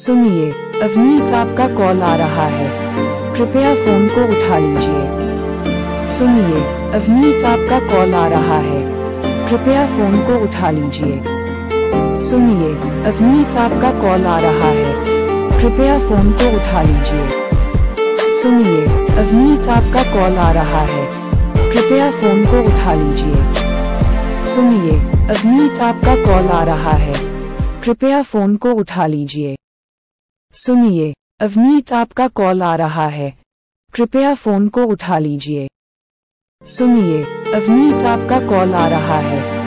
सुनिए, अवनीत आपका कॉल आ रहा है, कृपया फोन को उठा लीजिए। सुनिए, अवनीत आपका कॉल आ रहा है, कृपया फोन को उठा लीजिए। सुनिए, अवनीत आपका कॉल आ रहा है, कृपया फोन को उठा लीजिए। सुनिए, अवनीत आपका कॉल आ रहा है, कृपया फोन को उठा लीजिए। सुनिए, अवनीत आपका कॉल आ रहा है, कृपया फोन को उठा लीजिए। सुनिए, अवनीत आपका कॉल आ रहा है, कृपया फोन को उठा लीजिए। सुनिए, अवनीत आपका कॉल आ रहा है।